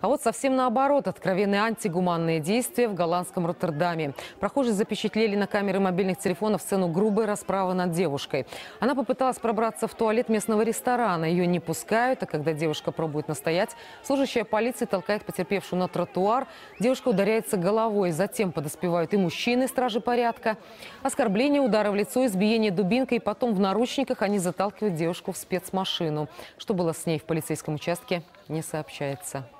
А вот совсем наоборот, откровенные антигуманные действия в голландском Роттердаме. Прохожие запечатлели на камеры мобильных телефонов сцену грубой расправы над девушкой. Она попыталась пробраться в туалет местного ресторана. Ее не пускают, а когда девушка пробует настоять, служащая полиции толкает потерпевшую на тротуар. Девушка ударяется головой, затем подоспевают и мужчины, стражи порядка. Оскорбление, удары в лицо, избиение дубинкой, и потом в наручниках они заталкивают девушку в спецмашину. Что было с ней в полицейском участке, не сообщается.